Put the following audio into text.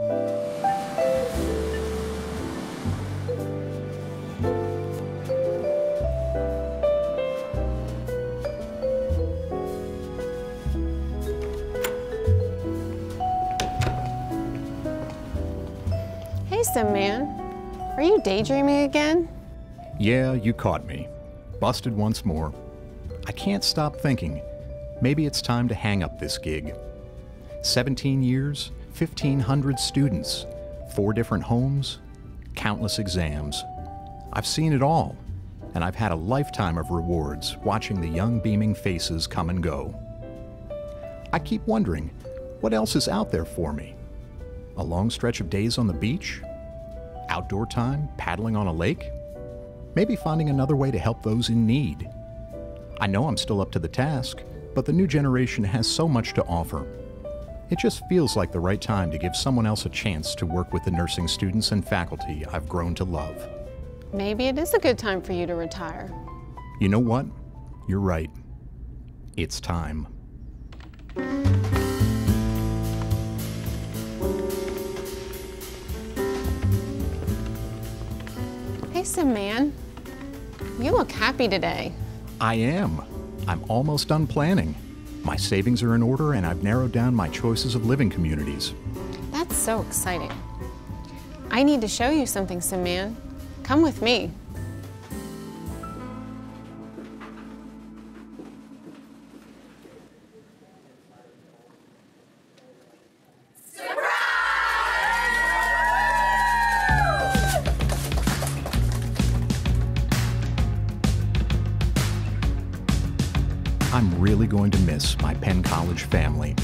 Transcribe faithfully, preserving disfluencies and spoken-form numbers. Hey, SimMan. Are you daydreaming again? Yeah, you caught me. Busted once more. I can't stop thinking. Maybe it's time to hang up this gig. seventeen years, fifteen hundred students, four different homes, countless exams. I've seen it all, and I've had a lifetime of rewards watching the young beaming faces come and go. I keep wondering, what else is out there for me? A long stretch of days on the beach? Outdoor time, paddling on a lake? Maybe finding another way to help those in need. I know I'm still up to the task, but the new generation has so much to offer. It just feels like the right time to give someone else a chance to work with the nursing students and faculty I've grown to love. Maybe it is a good time for you to retire. You know what? You're right. It's time. Hey, SimMan. You look happy today. I am. I'm almost done planning. My savings are in order, and I've narrowed down my choices of living communities. That's so exciting. I need to show you something, SimMan. Come with me. I'm really going to miss my Penn College family.